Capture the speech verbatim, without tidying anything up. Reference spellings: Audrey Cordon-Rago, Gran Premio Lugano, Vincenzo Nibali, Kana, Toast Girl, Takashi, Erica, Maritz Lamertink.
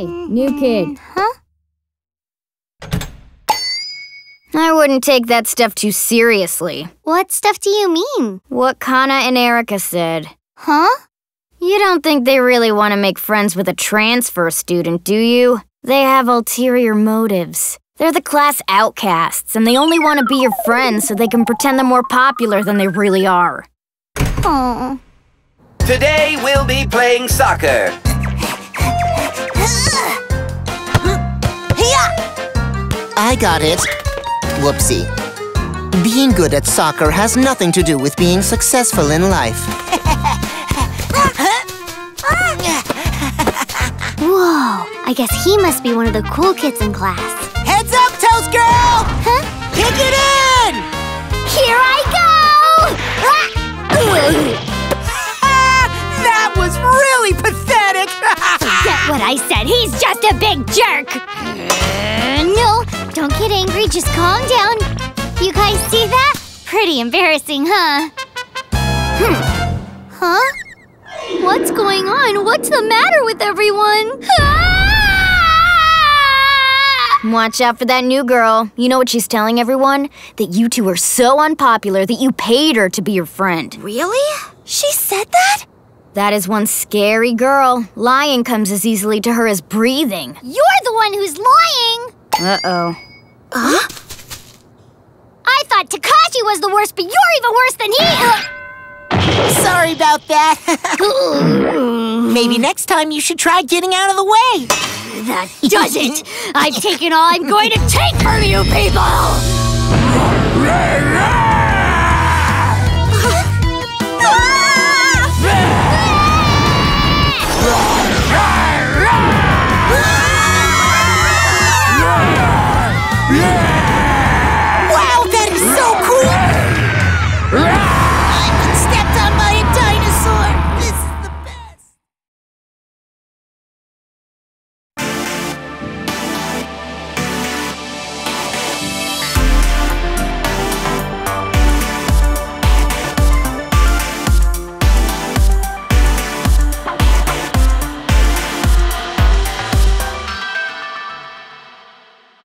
Hey, new kid. Huh? I wouldn't take that stuff too seriously. What stuff do you mean? What Kana and Erica said. Huh? You don't think they really want to make friends with a transfer student, do you? They have ulterior motives. They're the class outcasts, and they only want to be your friends so they can pretend they're more popular than they really are. Aww. Today we'll be playing soccer. I got it. Whoopsie. Being good at soccer has nothing to do with being successful in life. Whoa, I guess he must be one of the cool kids in class. Heads up, Toast Girl! Huh? Kick it in! Here I go! Ah, that was really pathetic! Forget what I said, he's just a big jerk! Uh, no, don't get angry, just calm down. You guys see that? Pretty embarrassing, huh? Hmm. Huh? What's going on? What's the matter with everyone? Ah! Watch out for that new girl. You know what she's telling everyone? That you two are so unpopular that you paid her to be your friend. Really? She said that? That is one scary girl. Lying comes as easily to her as breathing. You're the one who's lying! Uh-oh. Huh? I thought Takashi was the worst, but you're even worse than he- Sorry about that. Maybe next time you should try getting out of the way. That does it. I've taken all I'm going to take from you people!